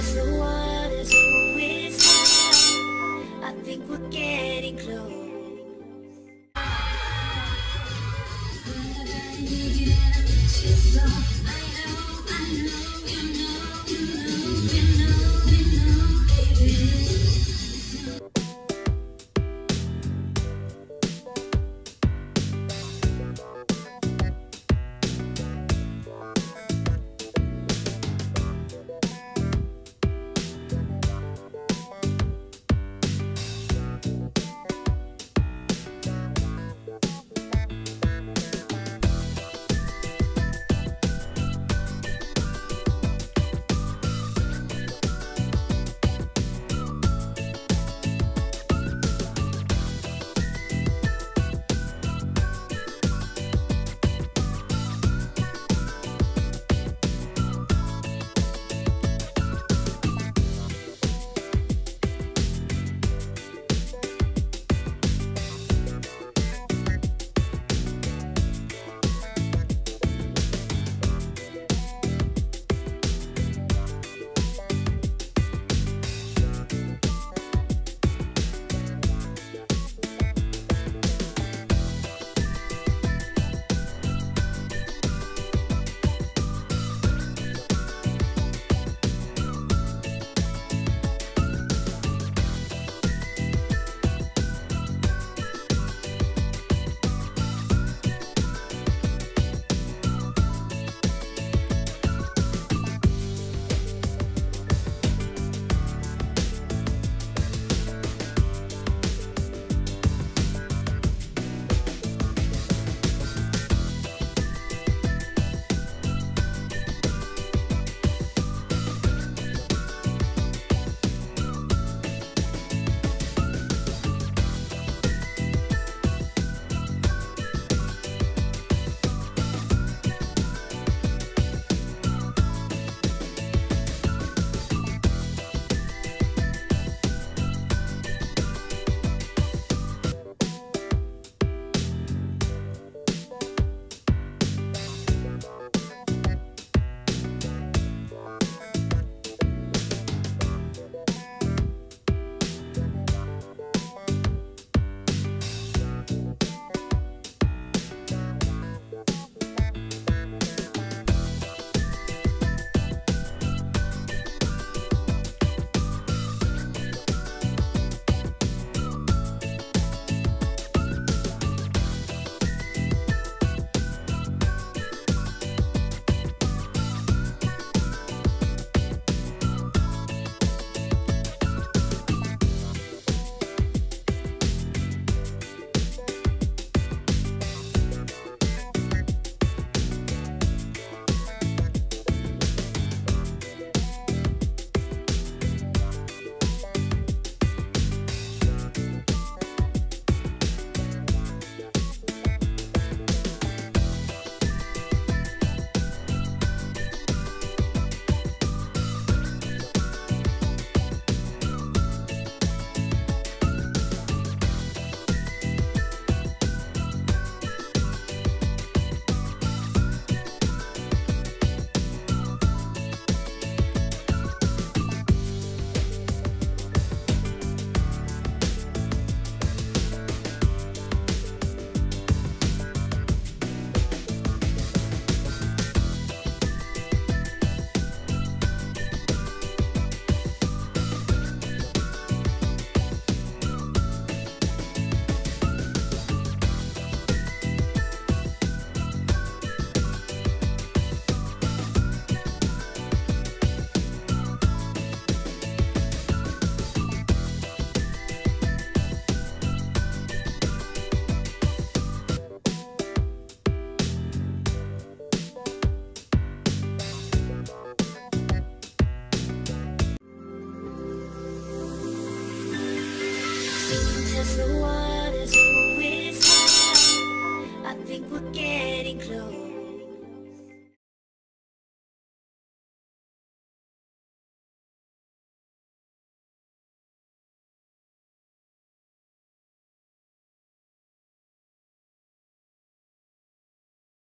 just the one who's always high. I think we're getting close. The one